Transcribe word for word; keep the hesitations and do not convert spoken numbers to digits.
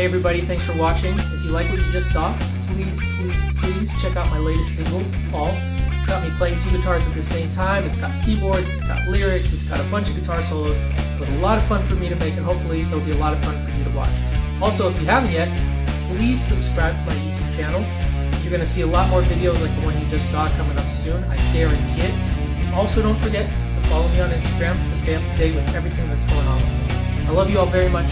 Hey everybody, thanks for watching. If you like what you just saw, please, please, please check out my latest single, All. It's got me playing two guitars at the same time, it's got keyboards, it's got lyrics, it's got a bunch of guitar solos. It was a lot of fun for me to make, and hopefully it'll be a lot of fun for you to watch. Also, if you haven't yet, please subscribe to my YouTube channel. You're going to see a lot more videos like the one you just saw coming up soon, I guarantee it. Also, don't forget to follow me on Instagram to stay up to date with everything that's going on. I love you all very much.